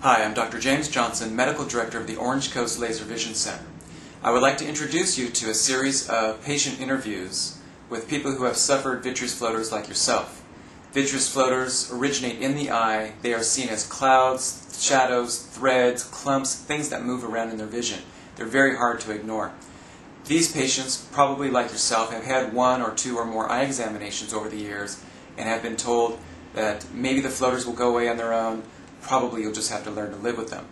Hi, I'm Dr. James Johnson, Medical Director of the Orange Coast Laser Vision Center. I would like to introduce you to a series of patient interviews with people who have suffered vitreous floaters like yourself. Vitreous floaters originate in the eye. They are seen as clouds, shadows, threads, clumps, things that move around in their vision. They're very hard to ignore. These patients, probably like yourself, have had one or two or more eye examinations over the years and have been told that maybe the floaters will go away on their own. Probably you'll just have to learn to live with them.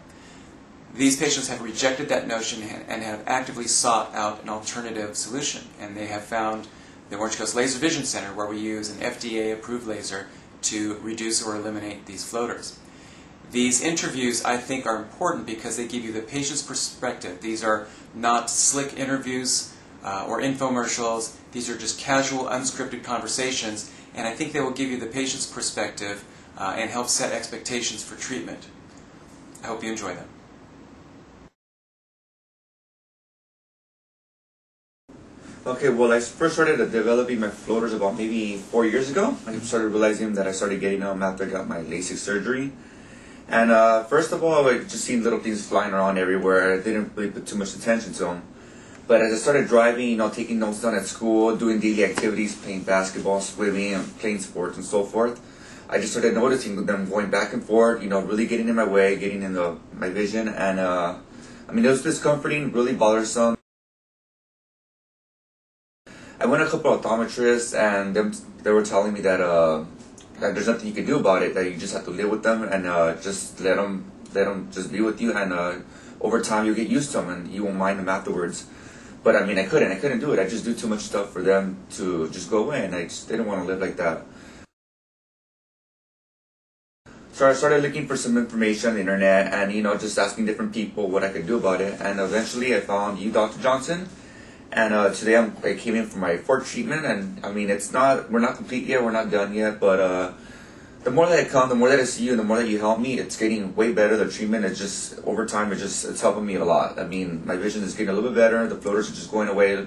These patients have rejected that notion and have actively sought out an alternative solution, and they have found the Orange Coast Laser Vision Center, where we use an FDA-approved laser to reduce or eliminate these floaters. These interviews, I think, are important because they give you the patient's perspective. These are not slick interviews or infomercials. These are just casual, unscripted conversations, and I think they will give you the patient's perspective and help set expectations for treatment. I hope you enjoy them. Okay, well, I first started developing my floaters about maybe 4 years ago. I started realizing that I started getting them after I got my LASIK surgery. And first of all, I just seen little things flying around everywhere. I didn't really put too much attention to them. But as I started driving, you know, taking notes down at school, doing daily activities, playing basketball, swimming, and playing sports and so forth, I just started noticing them going back and forth, you know, really getting in my way, getting in my vision, and I mean, it was discomforting, really bothersome. I went to a couple of optometrists, and they were telling me that there's nothing you can do about it, that you just have to live with them and just let them just be with you, and over time you'll get used to them and you won't mind them afterwards. But I mean, I couldn't do it. I just do too much stuff for them to just go away, and I just didn't want to live like that. So I started looking for some information on the internet and, you know, just asking different people what I could do about it. And eventually I found you, Dr. Johnson. And today I came in for my fourth treatment. And I mean, we're not complete yet. We're not done yet. But the more that I come, the more that I see you, and the more that you help me, it's getting way better. The treatment is just, over time, it's helping me a lot. I mean, my vision is getting a little bit better. The floaters are just going away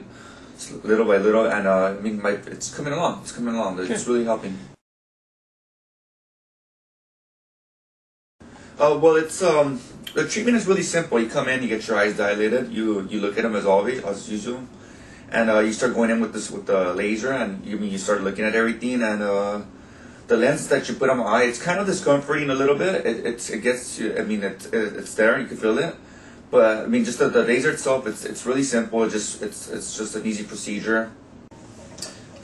little by little. And I mean, it's coming along. It's coming along. It's really helping. Well, the treatment is really simple. You come in, you get your eyes dilated, you look at them as always, as usual, and you start going in with the laser, and you start looking at everything, and the lens that you put on my eye, it's kind of discomforting a little bit. It gets you. I mean, it's there, you can feel it, but I mean, just the laser itself, it's really simple. It's just an easy procedure.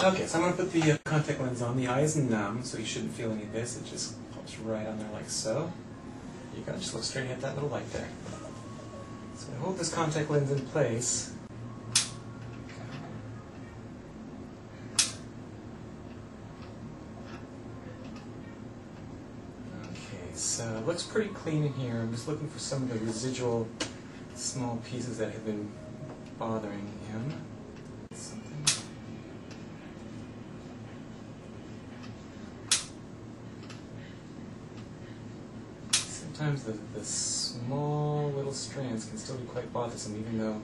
Okay, so I'm gonna put the contact lens on. The eye is numb, so you shouldn't feel any of this. It just pops right on there like so. You gotta just look straight at that little light there. So I hold this contact lens in place. Okay, so it looks pretty clean in here. I'm just looking for some of the residual small pieces that have been bothering him. Sometimes the small little strands can still be quite bothersome, even though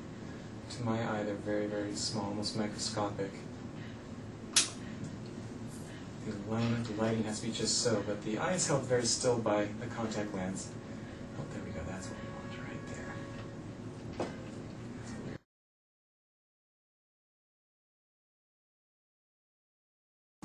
to my eye they're very, very small, almost microscopic. The alignment, the lighting has to be just so, but the eye is held very still by the contact lens. Oh, there we go, that's what we want right there.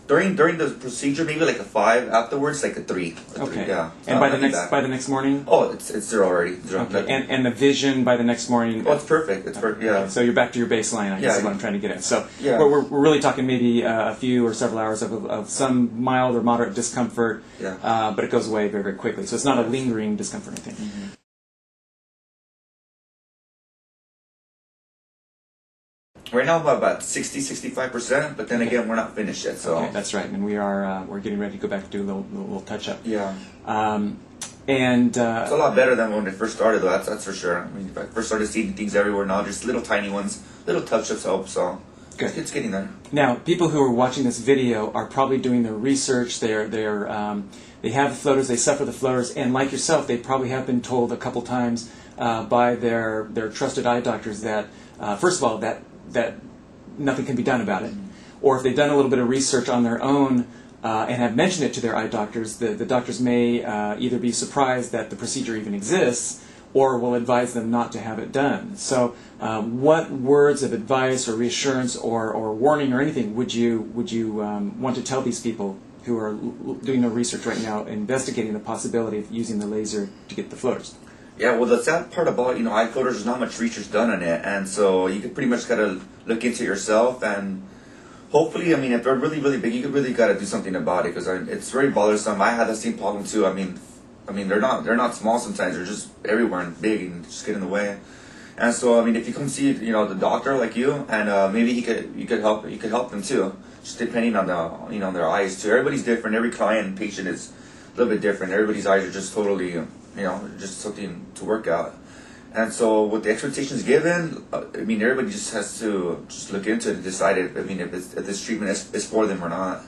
During the procedure, maybe like a 5. Afterwards, like a 3. Okay. Yeah. And by the next morning. Oh, it's 0 already. 0. Okay. Like, and the vision by the next morning. Oh, it's perfect. It's perfect. Yeah. Okay. So you're back to your baseline. I guess is what I'm trying to get at. So yeah. we're really talking maybe a few or several hours of some mild or moderate discomfort. Yeah. But it goes away very, very quickly. So it's not a lingering discomfort or anything. Mm-hmm. Right now, I'm about 60–65%, but then again, we're not finished yet. So okay, that's right, and we are we're getting ready to go back and do a little touch up. Yeah, and it's a lot better than when I first started, though. That's for sure. I mean, if I first started seeing things everywhere, now just little tiny ones, little touch-ups help. So good. It's getting there. Now, people who are watching this video are probably doing their research. They have floaters, they suffer the floaters, and like yourself, they probably have been told a couple times by their trusted eye doctors that first of all that nothing can be done about it. Or if they've done a little bit of research on their own, and have mentioned it to their eye doctors, the doctors may either be surprised that the procedure even exists or will advise them not to have it done. So what words of advice or reassurance or warning or anything would you want to tell these people who are doing the research right now, investigating the possibility of using the laser to get the floaters? Yeah, well, the sad part about, you know, eye floaters, there's not much research done on it, and so you could pretty much gotta look into it yourself, and hopefully, I mean, if they're really, really big, you really gotta do something about it, because it's very bothersome. I had the same problem too. I mean, they're not small sometimes. They're just everywhere and big and just get in the way. And so, I mean, if you come see, you know, the doctor like you, and maybe you could help them too, just depending on the, you know, their eyes too. Everybody's different. Every client and patient is a little bit different. Everybody's eyes are just totally, you know, just something to work out. And so, with the expectations given, I mean, everybody just has to just look into it and decide if this treatment is for them or not.